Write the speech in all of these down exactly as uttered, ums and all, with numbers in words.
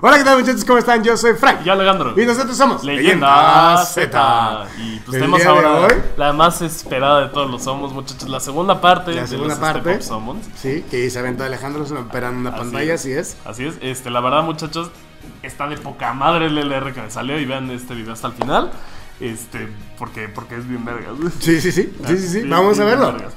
Hola, ¿qué tal, muchachos? ¿Cómo están? Yo soy Frank. Yo, Alejandro. Y nosotros somos Leyenda Z. Y pues tenemos ahora la más esperada de todos los Somos, muchachos. La segunda parte la segunda de los parte, este Somos. Sí, que se aventó Alejandro esperando una así pantalla, es. así es. Así es. Este, la verdad, muchachos, está de poca madre el L R que me salió. Y vean este video hasta el final. Este, porque, porque es bien vergas. Sí, sí, sí. Sí, sí, sí. Vamos a verlo. Vergas.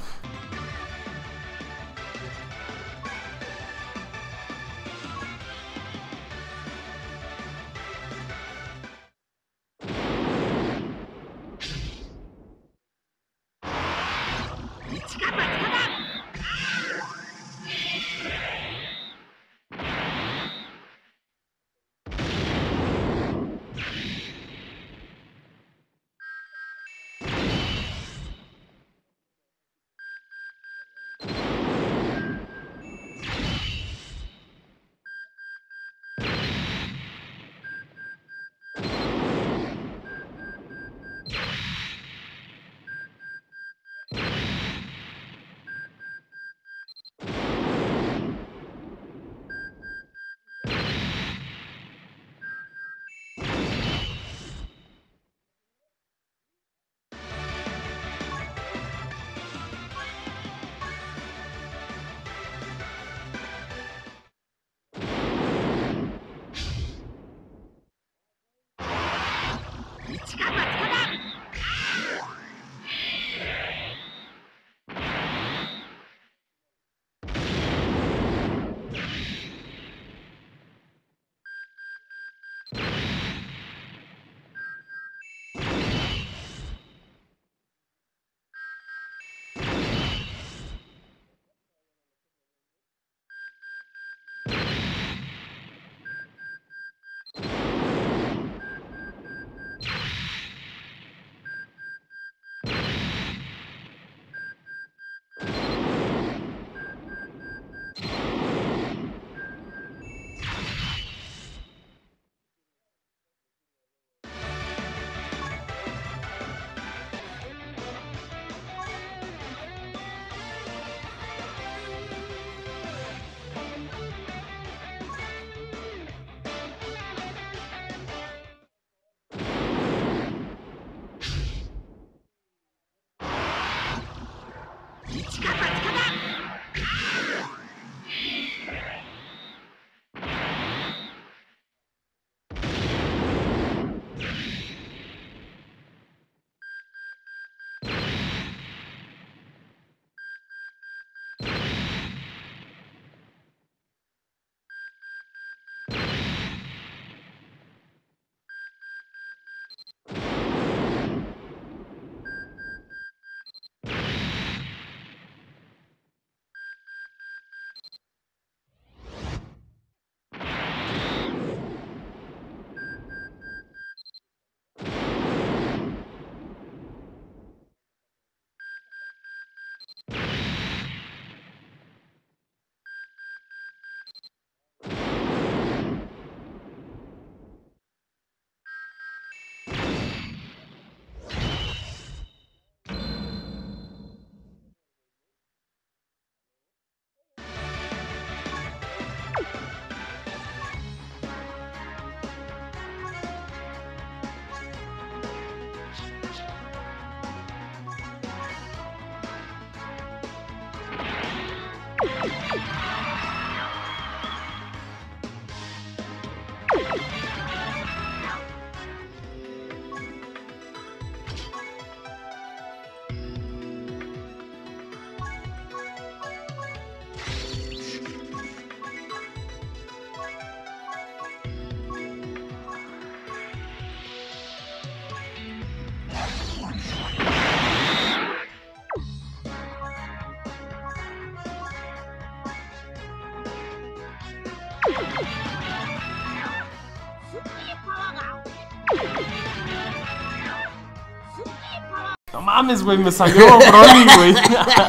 No mames, güey, me salió Broly, güey.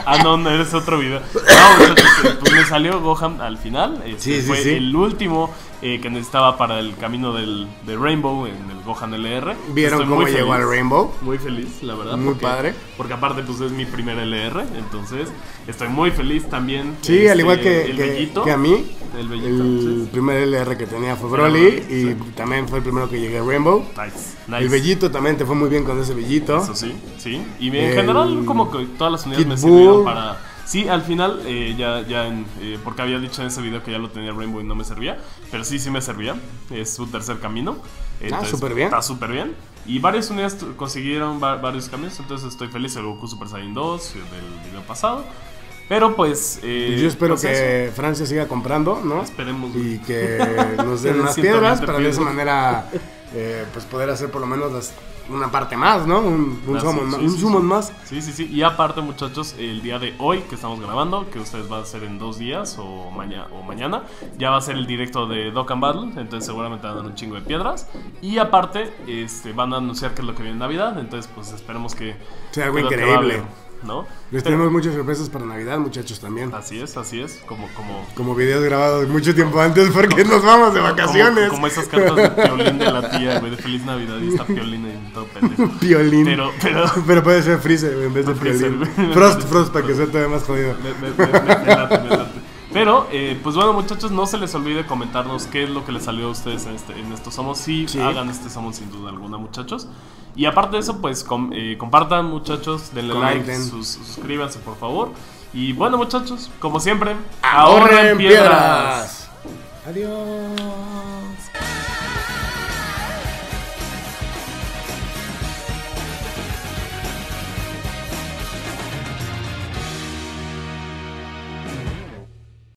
Ah, no, no, eres otro video. No, entonces, pues le salió Gohan al final. Este sí, fue sí, sí. el último eh, que necesitaba para el camino del, del Rainbow, en el Gohan L R. ¿Vieron Estoy cómo llegó al Rainbow? Muy feliz, la verdad. Muy porque, padre. Porque aparte, pues es mi primer L R, entonces estoy muy feliz también. Sí, este, al igual que, el que, Bellito, que a mí. El, Bellito, el primer L R que tenía fue Broly, Broly y sí. también fue el primero que llegué al Rainbow. Nice, nice. El Bellito también te fue muy bien con ese Bellito. Eso sí, sí. Y en el, general, como que todas las unidades Kid me sirvieron para... Sí, al final, eh, ya, ya en, eh, porque había dicho en ese video que ya lo tenía Rainbow y no me servía, pero sí, sí me servía, es su tercer camino. Entonces, ah, súper bien. Está súper bien. Y varias unidades consiguieron va varios caminos, entonces estoy feliz, el Goku Super Saiyan dos del video pasado. Pero pues... Eh, yo espero pues que eso. Francia siga comprando, ¿no? Esperemos. Y que nos den unas piedras para piedras. de esa manera eh, pues poder hacer por lo menos las... una parte más, ¿no? Un, un ah, summon, sí, sí, un sí, summon sí. más. Sí, sí, sí. Y aparte, muchachos, el día de hoy que estamos grabando, que ustedes van a hacer en dos días o, maña o mañana, ya va a ser el directo de Dokkan Battle, entonces seguramente van a dar un chingo de piedras. Y aparte, este, van a anunciar qué es lo que viene en Navidad, entonces pues esperemos que... sea algo increíble. ¿No? Les tenemos muchas sorpresas para Navidad, muchachos, también. Así es, así es, como como como videos grabados mucho tiempo antes porque como, nos vamos de vacaciones. Como, como esas cartas de Piolín de la tía, güey, de Feliz Navidad y está Piolín en todo pendejo. Piolín. Pero, pero, pero puede ser Freezer en vez de Piolín. Frost, Frost, para que sea todavía más jodido. Me, me, me, me, me late, me late. Pero, eh, pues bueno, muchachos, no se les olvide comentarnos qué es lo que les salió a ustedes en, este, en estos somos. Sí, sí, hagan este somos sin duda alguna, muchachos. Y aparte de eso, pues com eh, compartan, muchachos, denle Comenten. like, sus suscríbanse, por favor. Y bueno, muchachos, como siempre, ahorren, ahorren piedras. piedras. Adiós.